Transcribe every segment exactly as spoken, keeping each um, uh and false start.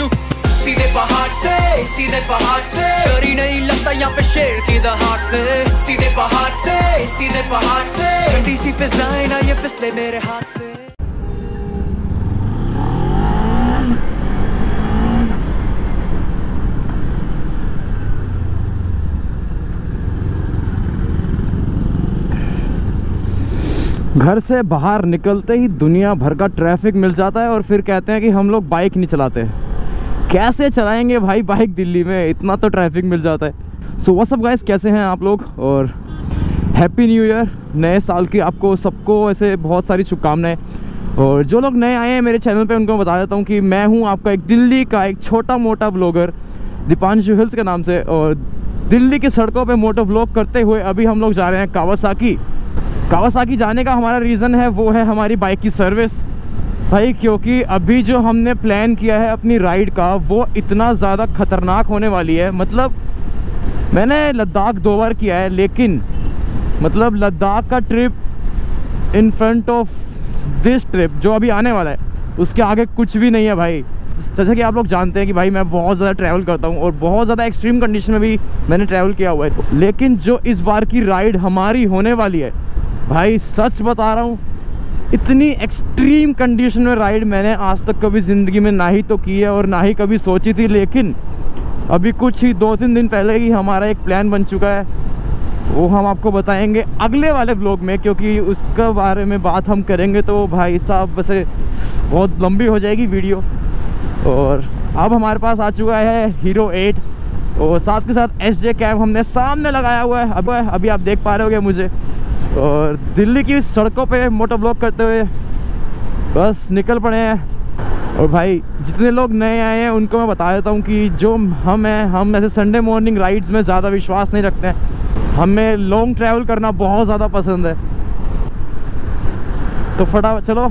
बाजू सीधे पहाड़ से, सीधे पहाड़ से, डर ही नहीं लगता यहाँ पे शेर की दहाड़ से। सीधे पहाड़ से, सीधे पहाड़ से, ठंडी सी फिजाएं ना ये फिसले मेरे हाथ से। घर से बाहर निकलते ही दुनिया भर का ट्रैफिक मिल जाता है और फिर कहते हैं कि हम लोग बाइक नहीं चलाते। कैसे चलाएंगे भाई बाइक दिल्ली में, इतना तो ट्रैफिक मिल जाता है। सो व्हाट्स अप गाइस, कैसे हैं आप लोग और हैप्पी न्यू ईयर, नए साल की आपको सबको ऐसे बहुत सारी शुभकामनाएं। और जो लोग नए आए हैं मेरे चैनल पे उनको बता देता हूँ कि मैं हूँ आपका एक दिल्ली का एक छोटा मोटा ब्लॉगर दीपांशु हिल्स के नाम से, और दिल्ली की सड़कों पर मोटो व्लॉग करते हुए अभी हम लोग जा रहे हैं कावासाकी। कावासाकी जाने का हमारा रीज़न है वो है हमारी बाइक की सर्विस भाई, क्योंकि अभी जो हमने प्लान किया है अपनी राइड का वो इतना ज़्यादा ख़तरनाक होने वाली है। मतलब मैंने लद्दाख दो बार किया है, लेकिन मतलब लद्दाख का trip in front of this trip जो अभी आने वाला है उसके आगे कुछ भी नहीं है भाई। जैसा कि आप लोग जानते हैं कि भाई मैं बहुत ज़्यादा ट्रैवल करता हूँ और बहुत ज़्यादा एक्सट्रीम कंडीशन में भी मैंने ट्रैवल किया हुआ है, लेकिन जो इस बार की राइड हमारी होने वाली है भाई सच बता रहा हूँ, इतनी एक्सट्रीम कंडीशन में राइड मैंने आज तक कभी ज़िंदगी में ना ही तो की है और ना ही कभी सोची थी। लेकिन अभी कुछ ही दो तीन दिन पहले ही हमारा एक प्लान बन चुका है, वो हम आपको बताएंगे अगले वाले ब्लॉग में, क्योंकि उसके बारे में बात हम करेंगे तो भाई साहब वैसे बहुत लंबी हो जाएगी वीडियो। और अब हमारे पास आ चुका है हीरो एट और साथ के साथ एस जे कैम हमने सामने लगाया हुआ है, अब अभी आप देख पा रहे होगे मुझे। और दिल्ली की सड़कों पे मोटो व्लॉग करते हुए बस निकल पड़े हैं। और भाई जितने लोग नए आए हैं उनको मैं बता देता हूँ कि जो हम हैं, हम ऐसे संडे मॉर्निंग राइड्स में ज़्यादा विश्वास नहीं रखते हैं, हमें लॉन्ग ट्रैवल करना बहुत ज़्यादा पसंद है। तो फटा चलो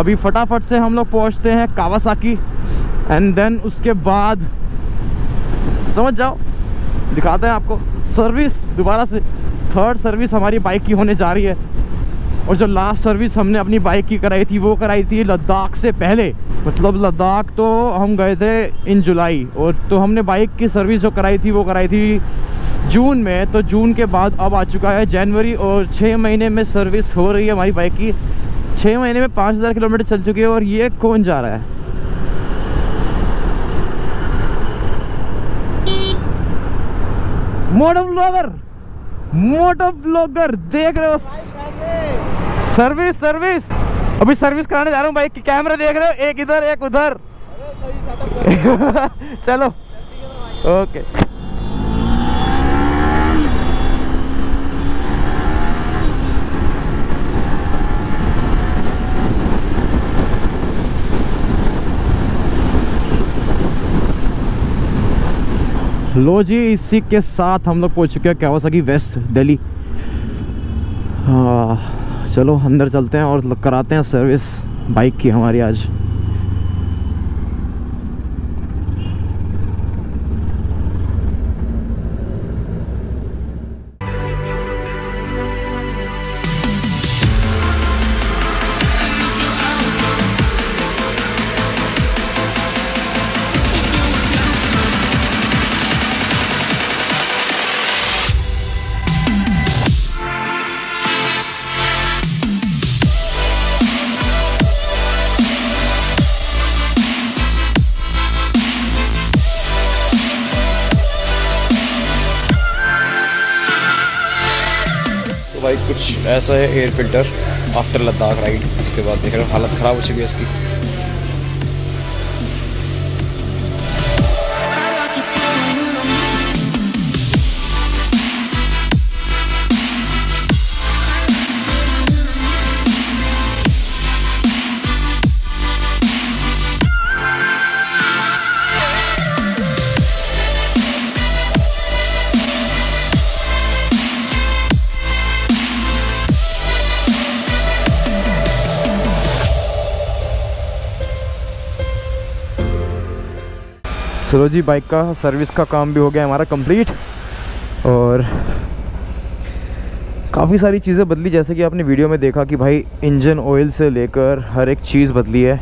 अभी फटाफट से हम लोग पहुँचते हैं कावासाकी एंड देन उसके बाद समझ जाओ दिखाते हैं आपको सर्विस दोबारा से। थर्ड सर्विस हमारी बाइक की होने जा रही है और जो लास्ट सर्विस हमने अपनी बाइक की कराई थी वो कराई थी लद्दाख से पहले। मतलब लद्दाख तो हम गए थे इन जुलाई, और तो हमने बाइक की सर्विस जो कराई थी वो कराई थी जून में। तो जून के बाद अब आ चुका है जनवरी और छः महीने में सर्विस हो रही है हमारी बाइक की। छः महीने में पाँच हज़ार किलोमीटर चल चुकी है। और ये कौन जा रहा है मोटो ब्लॉगर, मोटो ब्लॉगर देख रहे हो सर्विस सर्विस। अभी सर्विस कराने जा रहा हूँ बाइक की, कैमरा देख रहे हो एक इधर एक उधर। चलो ओके लो जी, इसी के साथ हम लोग पहुंच चुके हैं कावासाकी वेस्ट दिल्ली। चलो अंदर चलते हैं और कराते हैं सर्विस बाइक की हमारी आज। भाई कुछ ऐसा है air filter after Ladakh ride, उसके बाद देख रहे हो हालत ख़राब हो चुकी है इसकी। चलो जी, बाइक का सर्विस का काम भी हो गया हमारा कंप्लीट और काफ़ी सारी चीज़ें बदली, जैसे कि आपने वीडियो में देखा कि भाई इंजन ऑयल से लेकर हर एक चीज़ बदली है।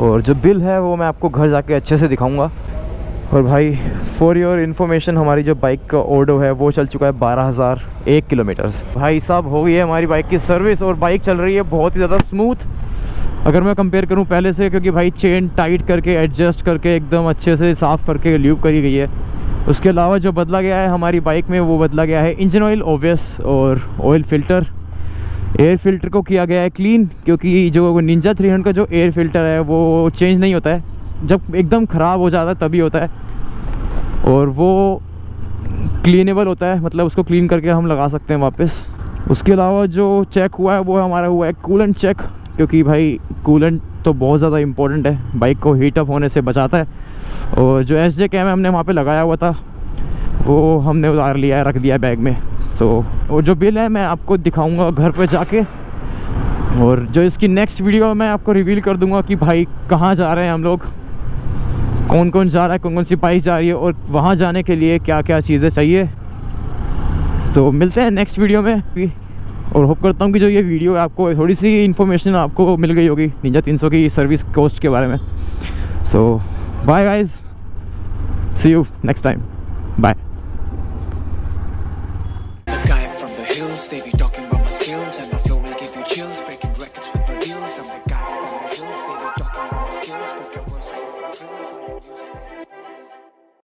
और जो बिल है वो मैं आपको घर जाके अच्छे से दिखाऊंगा। और भाई फॉर योर इन्फॉर्मेशन, हमारी जो बाइक का ऑर्डो है वो चल चुका है बारह हज़ार एक किलोमीटर्स। भाई साहब, हो गई है हमारी बाइक की सर्विस और बाइक चल रही है बहुत ही ज़्यादा स्मूथ अगर मैं कंपेयर करूं पहले से, क्योंकि भाई चेन टाइट करके एडजस्ट करके एकदम अच्छे से साफ़ करके ल्यूब करी गई है। उसके अलावा जो बदला गया है हमारी बाइक में वो बदला गया है इंजन ऑयल ऑब्वियस, और ऑयल फ़िल्टर, एयर फ़िल्टर को किया गया है क्लीन, क्योंकि जो निंजा तीन सौ का जो एयर फ़िल्टर है वो चेंज नहीं होता है, जब एकदम ख़राब हो जाता है तभी होता है, और वो क्लीनेबल होता है, मतलब उसको क्लीन करके हम लगा सकते हैं वापस। उसके अलावा जो चेक हुआ है वो हमारा हुआ है कूलेंट चेक, क्योंकि भाई कूलेंट तो बहुत ज़्यादा इम्पोर्टेंट है, बाइक को हीटअप होने से बचाता है। और जो एस जे कैम हमने वहाँ पे लगाया हुआ था वो हमने उतार लिया है, रख दिया है बैग में। सो और जो बिल है मैं आपको दिखाऊंगा घर पे जाके, और जो इसकी नेक्स्ट वीडियो मैं आपको रिवील कर दूंगा कि भाई कहाँ जा रहे हैं हम लोग, कौन कौन जा रहा है, कौन कौन सी बाइक जा रही है, और वहाँ जाने के लिए क्या क्या चीज़ें चाहिए। तो मिलते हैं नेक्स्ट वीडियो में, और होप करता हूँ कि जो ये वीडियो है आपको थोड़ी सी इन्फॉर्मेशन आपको मिल गई होगी निंजा तीन सौ की सर्विस कॉस्ट के बारे में। So bye guys, see you next time, bye.